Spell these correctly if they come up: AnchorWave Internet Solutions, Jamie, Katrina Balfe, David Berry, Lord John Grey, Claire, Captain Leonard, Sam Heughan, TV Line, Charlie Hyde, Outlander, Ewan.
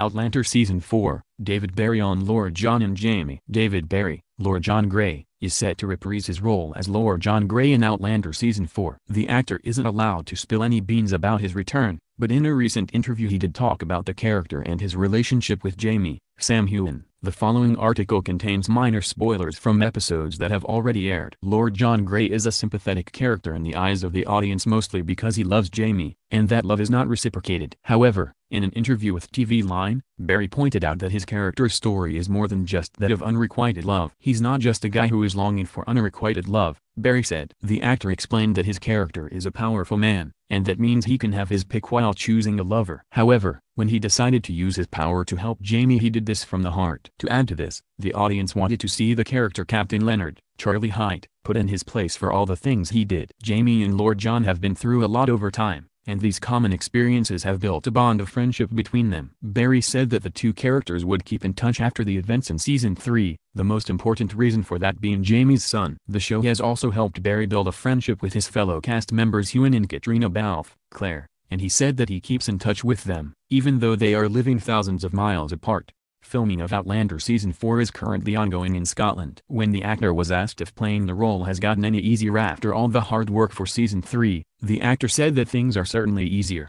Outlander Season 4, David Berry on Lord John and Jamie. David Berry, Lord John Grey, is set to reprise his role as Lord John Grey in Outlander Season 4. The actor isn't allowed to spill any beans about his return, but in a recent interview he did talk about the character and his relationship with Jamie, Sam Heughan. The following article contains minor spoilers from episodes that have already aired. Lord John Grey is a sympathetic character in the eyes of the audience mostly because he loves Jamie, and that love is not reciprocated. However, in an interview with TV Line, Berry pointed out that his character's story is more than just that of unrequited love. He's not just a guy who is longing for unrequited love, Berry said. The actor explained that his character is a powerful man, and that means he can have his pick while choosing a lover. However, when he decided to use his power to help Jamie, he did this from the heart. To add to this, the audience wanted to see the character Captain Leonard, Charlie Hyde, put in his place for all the things he did. Jamie and Lord John have been through a lot over time, and these common experiences have built a bond of friendship between them. Berry said that the two characters would keep in touch after the events in Season 3, the most important reason for that being Jamie's son. The show has also helped Berry build a friendship with his fellow cast members Ewan and Katrina Balfe, Claire, and he said that he keeps in touch with them, even though they are living thousands of miles apart. Filming of Outlander Season 4 is currently ongoing in Scotland. When the actor was asked if playing the role has gotten any easier after all the hard work for Season 3, the actor said that things are certainly easier.